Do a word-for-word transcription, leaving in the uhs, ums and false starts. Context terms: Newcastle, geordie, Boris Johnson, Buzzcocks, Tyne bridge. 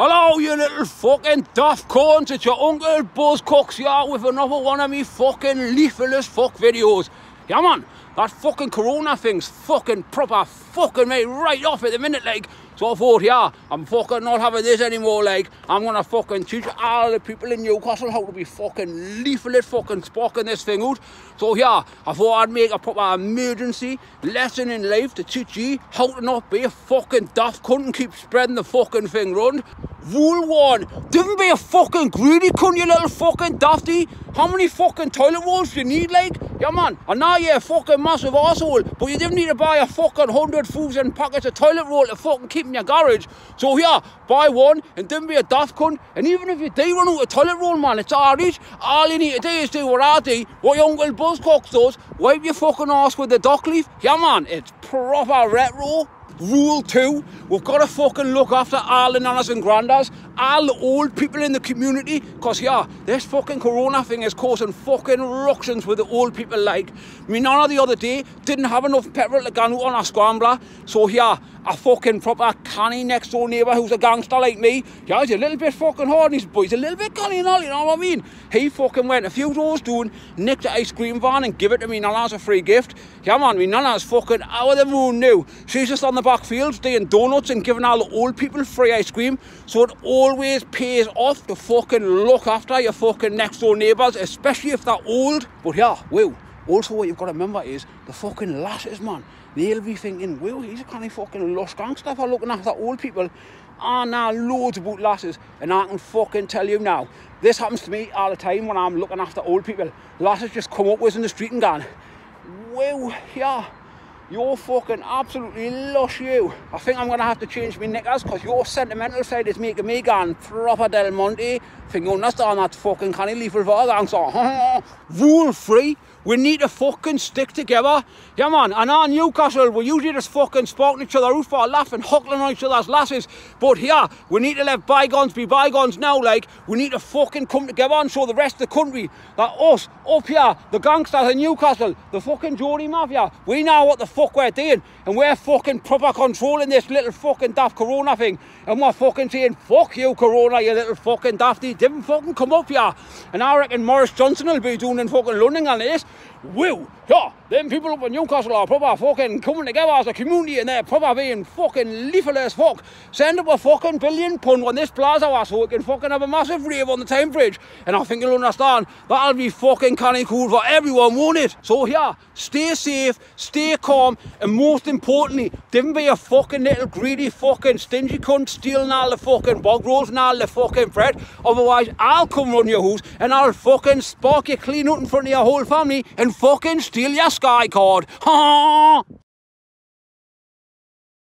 Hello, you little fucking daft corns. It's your Uncle Buzzcocks here with another one of me fucking leafless fuck videos. Yeah, man, that fucking corona thing's fucking proper fucking me right off at the minute, like. So I thought, yeah, I'm fucking not having this anymore, like. I'm gonna fucking teach all the people in Newcastle how to be fucking leaflet fucking sparking this thing out. So yeah, I thought I'd make a proper emergency lesson in life to teach you how to not be a fucking daft cunt and keep spreading the fucking thing round. Rule one, don't be a fucking greedy cunt, you little fucking dafty. How many fucking toilet rolls do you need, like? Yeah, man, and now you're a fucking massive arsehole, but you didn't need to buy a fucking hundred thousand packets of toilet roll to fucking keep in your garage. So yeah, buy one and don't be a daft cunt. And even if you do run out of toilet roll, man, it's alright. All you need to do is do what I do, what your Uncle Buzzcocks does, wipe your fucking ass with the dock leaf. Yeah, man, it's proper retro. Rule two, we've got to fucking look after all the nanas and grandas, all the old people in the community, because yeah, this fucking corona thing is causing fucking ructions with the old people, like. Me nana the other day didn't have enough petrol to go out on a scrambler, so yeah, a fucking proper canny next door neighbour who's a gangster like me, yeah, he's a little bit fucking hard, and his boy's a little bit canny and all, you know what I mean? He fucking went a few doors down, nicked the ice cream van and give it to me nana as a free gift. Yeah, man, me nana's fucking out of the moon now. She's just on the backfields doing donuts and giving all the old people free ice cream. So it always pays off to fucking look after your fucking next door neighbours, especially if they're old. But yeah, wow, also what you've got to remember is the fucking lasses, man, they'll be thinking, wow, he's a kind of fucking lush gangster for looking after old people. Ah, now loads about lasses, and I can fucking tell you now, this happens to me all the time when I'm looking after old people. Lasses just come upwards in the street and gone, wow, yeah, you're fucking absolutely lush, you. I think I'm going to have to change my knickers because your sentimental side is making me gone proper Del Monte. I think you understand that fucking canny lethal Vargang song. Rule three, we need to fucking stick together. Yeah, man, and our Newcastle, we usually just fucking sparking each other out for a laugh and huckling on each other's lasses. But yeah, we need to let bygones be bygones now, like. We need to fucking come together and show the rest of the country that us, up here, the gangsters in Newcastle, the fucking Geordie Mafia, we know what the fuck we're doing, and we're fucking proper controlling this little fucking daft corona thing, and we're fucking saying fuck you corona, you little fucking dafty, didn't fucking come up here. And I reckon Boris Johnson will be doing in fucking London on this. Wow, yeah, them people up in Newcastle are proper fucking coming together as a community, and they're proper being fucking leafless as fuck. Send up a fucking billion pun on this plaza so we can fucking have a massive rave on the Tyne bridge, and I think you'll understand that'll be fucking canny cool for everyone, won't it? So yeah, stay safe, stay calm, and most importantly, don't be a fucking little greedy fucking stingy cunt stealing all the fucking bog rolls and all the fucking bread. Otherwise, I'll come round your house and I'll fucking spark you clean out in front of your whole family and fucking steal your Sky card. Ha!